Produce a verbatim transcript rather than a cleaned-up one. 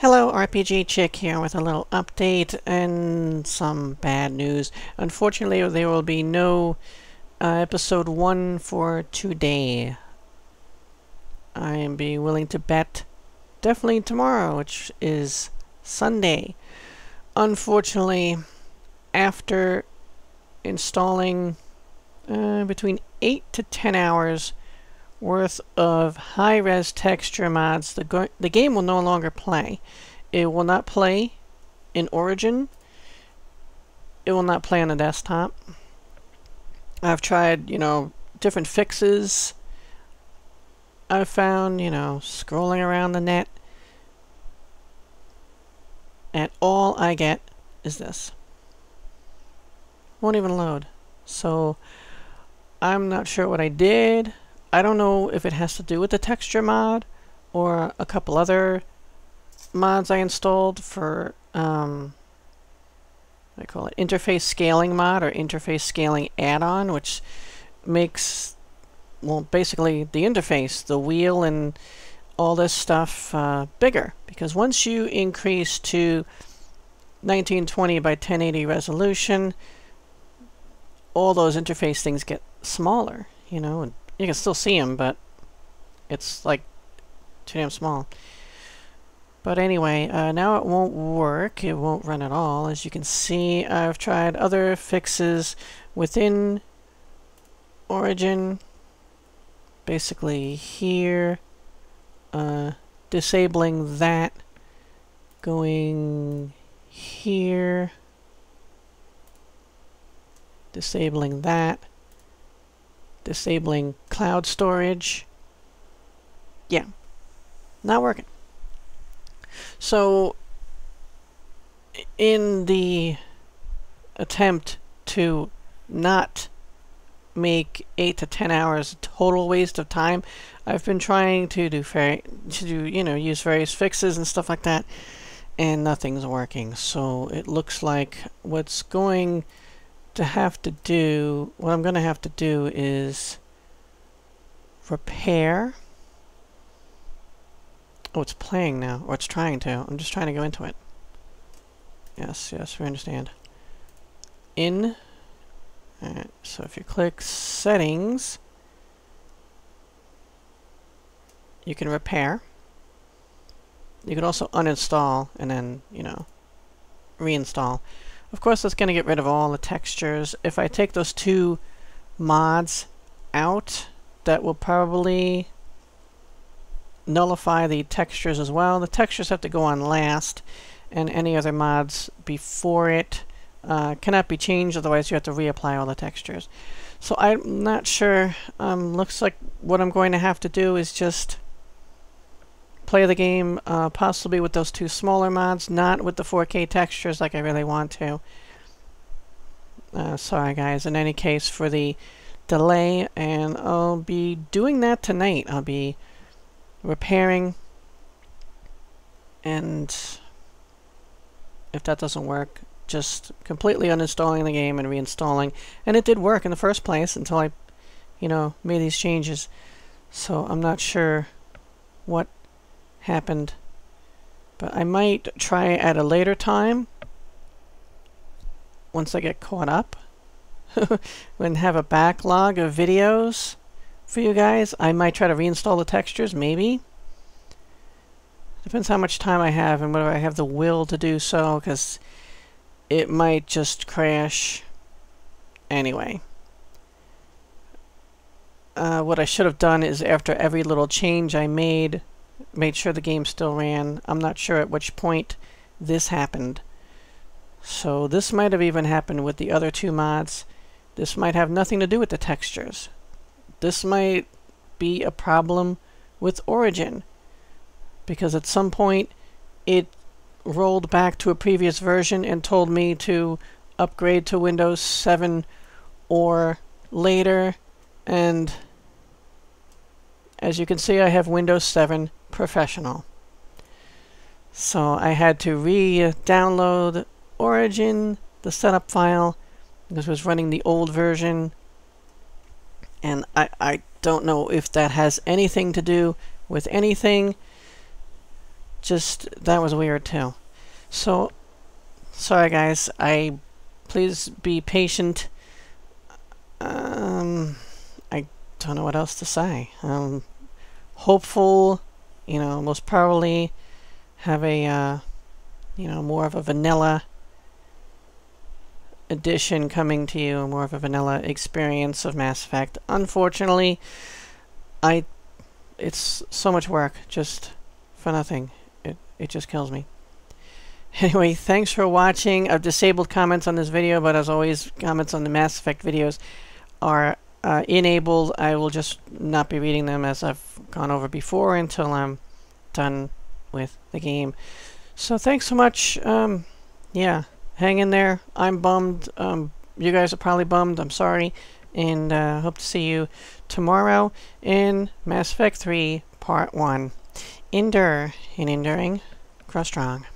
Hello, R P G Chick here with a little update and some bad news. Unfortunately, there will be no uh, episode one for today. I'd be willing to bet definitely tomorrow, which is Sunday. Unfortunately, after installing uh, between eight to ten hours worth of high-res texture mods, the, go the game will no longer play. It will not play in Origin. It will not play on the desktop. I've tried, you know, different fixes. I've found, you know, scrolling around the net, and all I get is this. Won't even load. So, I'm not sure what I did. I don't know if it has to do with the texture mod or a couple other mods I installed for um, I call it interface scaling mod or interface scaling add-on, which makes, well, basically the interface, the wheel and all this stuff uh, bigger, because once you increase to nineteen twenty by ten eighty resolution, all those interface things get smaller, you know, and you can still see them, but it's like too damn small. But anyway, uh, now it won't work. It won't run at all. As you can see, I've tried other fixes within Origin. Basically here, uh, disabling that, going here, disabling that, disabling cloud storage. Yeah, not working. So in the attempt to not make eight to ten hours a total waste of time, I've been trying to do to do, you know, use various fixes and stuff like that, and nothing's working. So it looks like what's going to have to do, what I'm going to have to do is repair. Oh, it's playing now, or it's trying to. I'm just trying to go into it. Yes, yes, we understand. In. Alright, so if you click settings, you can repair. You can also uninstall and then, you know, reinstall. Of course, that's going to get rid of all the textures. If I take those two mods out, that will probably nullify the textures as well. The textures have to go on last, and any other mods before it uh, cannot be changed, otherwise you have to reapply all the textures. So I'm not sure. Um, looks like what I'm going to have to do is just play the game uh, possibly with those two smaller mods, not with the four K textures like I really want to. Uh, sorry guys, in any case for the delay, and I'll be doing that tonight. I'll be repairing, and if that doesn't work, just completely uninstalling the game and reinstalling. And it did work in the first place until I, you know, made these changes. So I'm not sure what happened, but I might try at a later time once I get caught up and have a backlog of videos for you guys. I might try to reinstall the textures, maybe. Depends how much time I have and whether I have the will to do so, because it might just crash anyway. Uh, what I should have done is after every little change I made, made sure the game still ran. I'm not sure at which point this happened. So this might have even happened with the other two mods. This might have nothing to do with the textures. This might be a problem with Origin, because at some point it rolled back to a previous version and told me to upgrade to Windows seven or later, and as you can see, I have Windows seven Professional. So I had to re-download Origin, the setup file, because it was running the old version, and I, I don't know if that has anything to do with anything. just, that was weird too. So, sorry guys, I, please be patient. Um, I don't know what else to say. Um, hopeful, you know, most probably have a, uh, you know, more of a vanilla edition coming to you, more of a vanilla experience of Mass Effect. Unfortunately, I, it's so much work just for nothing. It, it just kills me. Anyway, thanks for watching. I've disabled comments on this video, but as always, comments on the Mass Effect videos are uh, enabled. I will just not be reading them, as I've gone over before, until I'm done with the game. So thanks so much. Um, yeah, hang in there. I'm bummed. Um, you guys are probably bummed. I'm sorry. And uh, hope to see you tomorrow in Mass Effect three Part one. Endure in enduring. Grow strong.